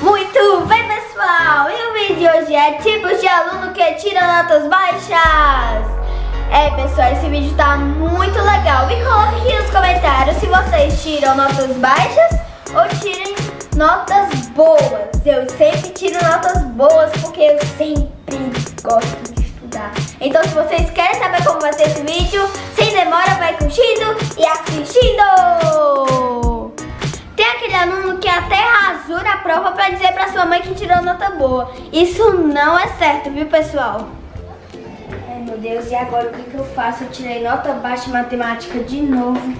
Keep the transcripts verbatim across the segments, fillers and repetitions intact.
Muito bem, pessoal, e o vídeo de hoje é tipos de aluno que tira notas baixas. É, pessoal, esse vídeo tá muito legal. Me coloque aqui nos comentários se vocês tiram notas baixas ou tirem notas boas. Eu sempre tiro notas boas porque eu sempre gosto de estudar. Então, se vocês querem saber como vai ser esse vídeo, sem demora, vai curtindo e assistindo! Tem aquele aluno que até rasura a prova pra dizer pra sua mãe que tirou nota boa. Isso não é certo, viu, pessoal? Ai, meu Deus, e agora o que que eu faço? Eu tirei nota baixa em matemática de novo.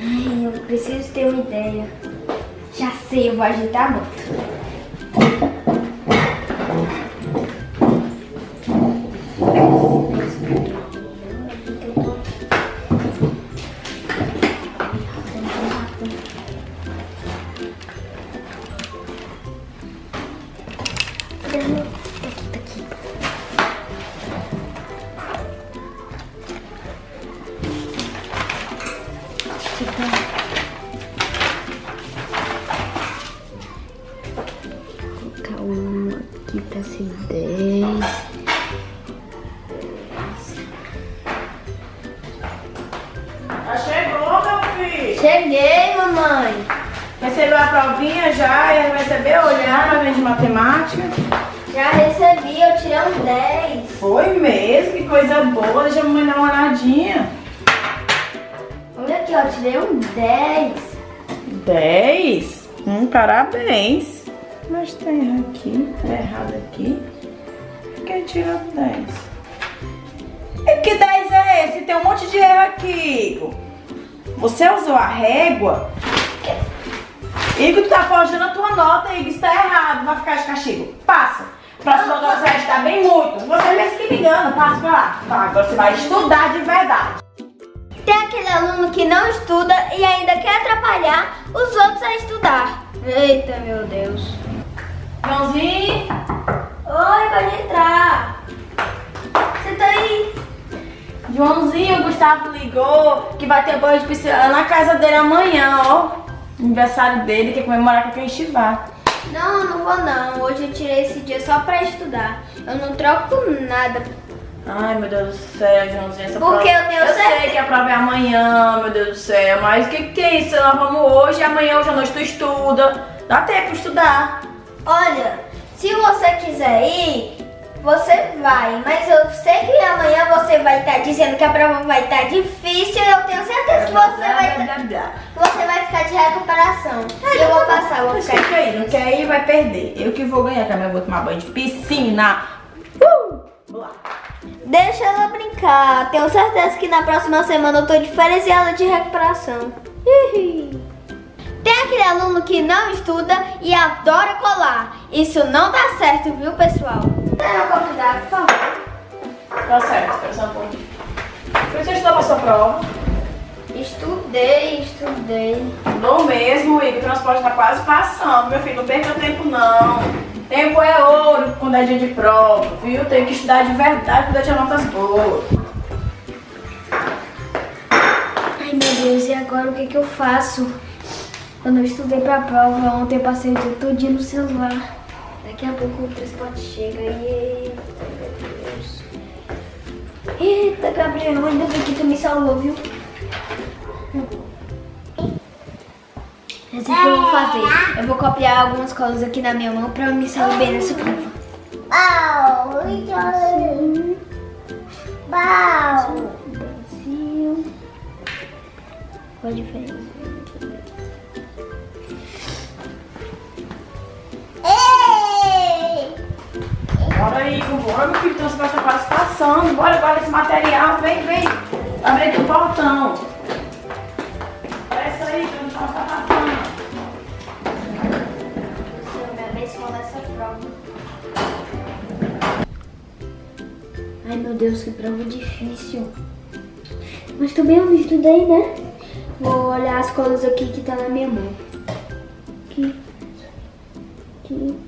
Ai, eu preciso ter uma ideia. Já sei, eu vou agitar a nota. Cheguei, mamãe. Recebeu a provinha já? Eu recebi a olhada de matemática? Já recebi, eu tirei um dez. Foi mesmo? Que coisa boa. Deixa a mamãe dar uma olhadinha. Olha aqui, ó, tirei um dez. dez? Hum, parabéns. Mas tá errado aqui, tá errado aqui. Quem tirou dez? E que dez é esse? Tem um monte de erro aqui, Igor. Você usou a régua? Igor, tu tá forjando a tua nota, Igor, isso tá errado, vai ficar de castigo. Passa. Próxima nota você vai estudar bem muito. Você mesmo que me engana, passa pra lá. Tá, agora você vai estudar de verdade. Tem aquele aluno que não estuda e ainda quer atrapalhar os outros a estudar. Eita, meu Deus. Joãozinho? Oi, pode entrar. Você tá aí? Joãozinho, o Gustavo ligou que vai ter banho de piscina na casa dele amanhã, ó. Aniversário dele, quer comemorar com quem estiver. Não, não vou não. Hoje eu tirei esse dia só pra estudar. Eu não troco nada. Ai, meu Deus do céu, Joãozinho. Essa Porque prova... eu tenho Eu certeza. sei que a prova é amanhã, meu Deus do céu. Mas o que que é isso? Nós vamos hoje e amanhã, hoje à noite tu estuda. Dá tempo pra estudar. Olha, se você quiser ir... Você vai, mas eu sei que amanhã você vai estar dizendo que a prova vai estar difícil e eu tenho certeza que você vai você vai ficar de recuperação. Ai, eu vou passar, eu vou ficar aí, não quer ir, vai perder. Eu que vou ganhar também, eu vou tomar banho de piscina. Uh! Vou lá. Deixa ela brincar. Tenho certeza que na próxima semana eu tô de férias e ela de recuperação. Uhum. Tem aquele aluno que não estuda e adora colar. Isso não dá certo, viu, pessoal? Pega o copo d'água, por favor. Dá certo, espera só um pouquinho. Você estudou a sua prova? Estudei, estudei. Estudou mesmo, Igor. O transporte tá quase passando, meu filho. Não perca o tempo, não. Tempo é ouro quando é dia de prova, viu? Tem que estudar de verdade, porque eu tinha notas boas. Ai, meu Deus, e agora o que que eu faço? Eu não estudei pra prova, ontem eu passei o dia todinho no celular. Daqui a pouco o transporte chega e... Eita, meu Deus. Eita, Gabriel, ainda bem que tu me salvou, viu? Mas o que eu vou fazer? Eu vou copiar algumas coisas aqui na minha mão pra eu me salvar bem nessa prova. Brasil. Brasil. Qual a diferença? Bora aí, bora, meu filho, então você vai estar passando. Bora, bora esse material, vem, vem. Tá vendo que o portão. Presta aí, que eu não posso estar passando. Minha vez vou nessa prova. Ai, meu Deus, que prova difícil. Mas também eu não estudei, né? Vou olhar as coisas aqui que tá na minha mão. Aqui. Aqui.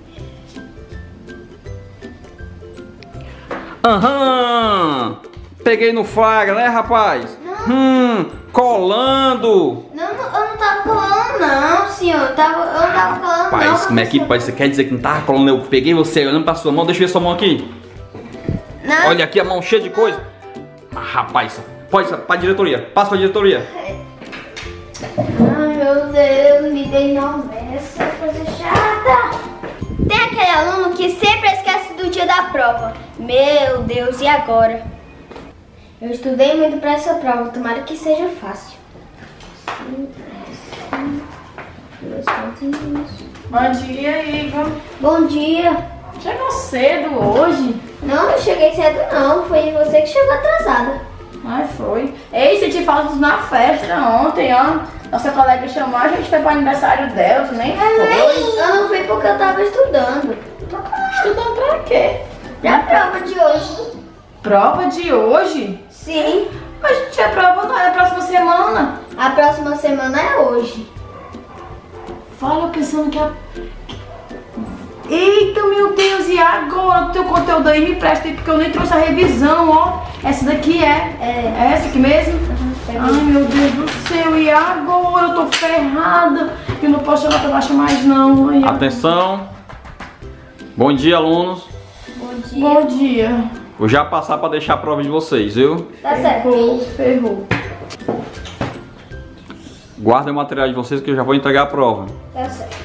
Aham, uhum. Peguei no flagra, né, rapaz? Não. Hum, colando. Não, eu não tava colando, não, senhor. Eu tava, eu não tava colando, rapaz, não. Rapaz, como é que pode? Você quer dizer que não tava colando? Eu peguei você olhando pra sua mão. Deixa eu ver sua mão aqui. Não. Olha aqui a mão cheia de não. coisa. Ah, rapaz, pode pra diretoria. Passa pra diretoria. Ai, meu Deus, me dei não nessa coisa chata. Tem aquele aluno que sempre esquece do dia da prova. Meu Deus, e agora? Eu estudei muito pra essa prova, tomara que seja fácil. Bom dia, Igor. Bom dia. Chegou cedo hoje? Não, não cheguei cedo não, foi você que chegou atrasada. Ai, foi. Ei, senti falta na festa ontem, ó. Nossa colega chamou, a gente foi pro aniversário dela, tu nem foi. Eu não fui porque eu tava estudando. Estudando pra quê? Pra prova de hoje. Prova de hoje? Sim. Mas a gente, a prova não é a próxima semana. A próxima semana é hoje. Fala pensando que a... Eita, meu Deus, e agora o teu conteúdo aí me presta aí, porque eu nem trouxe a revisão, ó. Essa daqui é? É. É essa aqui mesmo? Uhum, ai, meu Deus do céu, e agora eu tô ferrada. Eu não posso chamar pra baixo mais, não. Ai, atenção. Bom dia, alunos. Bom dia. Bom dia. Vou já passar pra deixar a prova de vocês, viu? Tá certo. Ferrou, ferrou. Guardem o material de vocês que eu já vou entregar a prova. Tá certo.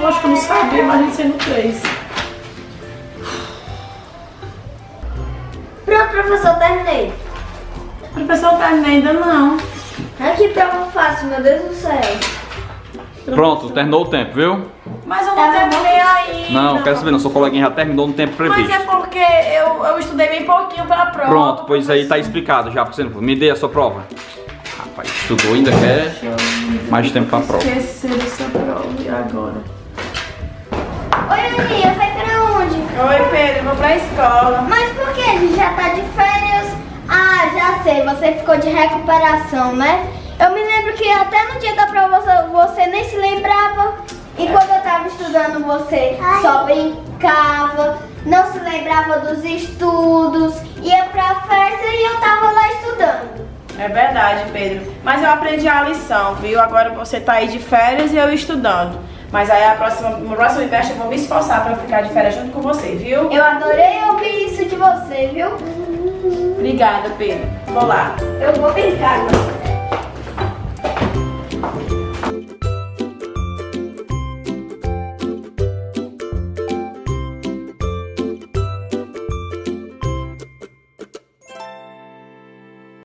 Eu acho que eu não sabia, mas a gente sendo três. Pronto, professor, terminei. Professor, terminei ainda não. Ai, que prova fácil, meu Deus do céu. Pronto, terminou o tempo, viu? Mas eu não terminei ainda. Não, quero saber, não. Sua coleguinha já terminou no tempo previsto. Mas é porque eu, eu estudei bem pouquinho para a prova. Pronto, pois aí tá explicado já. Você não... Me dê a sua prova. Rapaz, estudou, ainda quer mais tempo para a prova. Esquecer essa prova e agora? Oi, Maria, vai pra onde? Oi, Pedro, vou pra escola. Mas por que? A gente já tá de férias? Ah, já sei, você ficou de recuperação, né? Eu me lembro que até no dia da prova você nem se lembrava. E quando eu tava estudando você ai, só brincava, não se lembrava dos estudos, ia pra festa e eu tava lá estudando. É verdade, Pedro. Mas eu aprendi a lição, viu? Agora você tá aí de férias e eu estudando. Mas aí a próxima, no próximo inverno eu vou me esforçar pra ficar de férias junto com você, viu? Eu adorei ouvir isso de você, viu? Obrigada, Pedro. Vou lá. Eu vou brincar agora.